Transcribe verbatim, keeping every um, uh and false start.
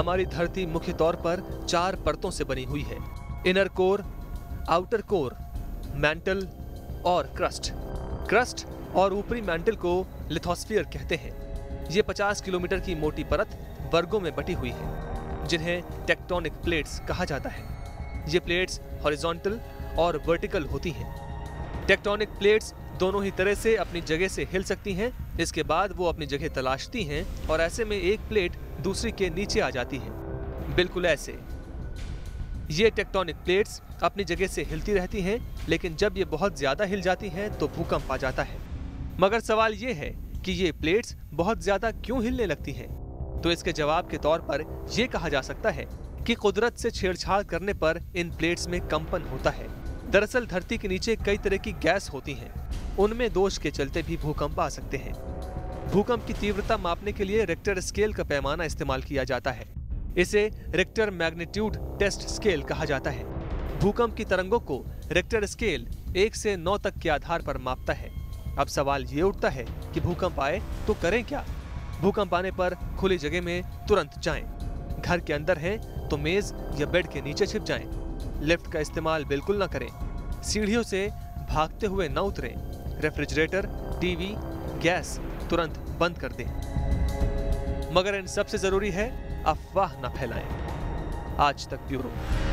हमारी धरती मुख्य तौर पर चार परतों से बनी हुई है, inner core, outer core, mantle और क्रस्ट। क्रस्ट और ऊपरी मैंटल को लिथोस्फीयर कहते हैं। ये पचास किलोमीटर की मोटी परत वर्गों में बटी हुई है, जिन्हें टेक्टोनिक प्लेट्स कहा जाता है। ये प्लेट्स हॉरिजॉन्टल और वर्टिकल होती हैं। टेक्टोनिक प्लेट्स दोनों ही तरह से अपनी जगह से हिल सकती हैं, इसके बाद वो अपनी जगह तलाशती हैं और ऐसे में एक प्लेट दूसरी के नीचे आ जाती है, बिल्कुल ऐसे। ये टेक्टोनिक प्लेट्स अपनी जगह से हिलती रहती हैं, लेकिन जब ये बहुत ज़्यादा हिल जाती हैं तो भूकंप आ जाता है। मगर सवाल ये है कि ये प्लेट्स बहुत ज़्यादा क्यों हिलने लगती हैं? तो इसके जवाब के तौर पर यह कहा जा सकता है कि कुदरत से छेड़छाड़ करने पर इन प्लेट्स में कंपन होता है। दरअसल धरती के नीचे कई तरह की गैस होती हैं, उनमें दोष के चलते भी भूकंप आ सकते हैं। भूकंप की तीव्रता मापने के लिए रिक्टर स्केल का पैमाना इस्तेमाल किया जाता है। इसे रिक्टर मैग्नीट्यूड टेस्ट स्केल कहा जाता है। भूकंप की तरंगों को रिक्टर स्केल एक से नौ तक के आधार पर मापता है। अब सवाल ये उठता है कि भूकंप आए तो करें क्या? भूकंप आने पर खुली जगह में तुरंत जाएं। घर के अंदर हैं तो मेज या बेड के नीचे छिप जाएं। लिफ्ट का इस्तेमाल बिल्कुल ना करें। सीढ़ियों से भागते हुए न उतरें। रेफ्रिजरेटर, टीवी, गैस तुरंत बंद कर दें। मगर इन सबसे जरूरी है अफवाह न फैलाएं। आज तक ब्यूरो।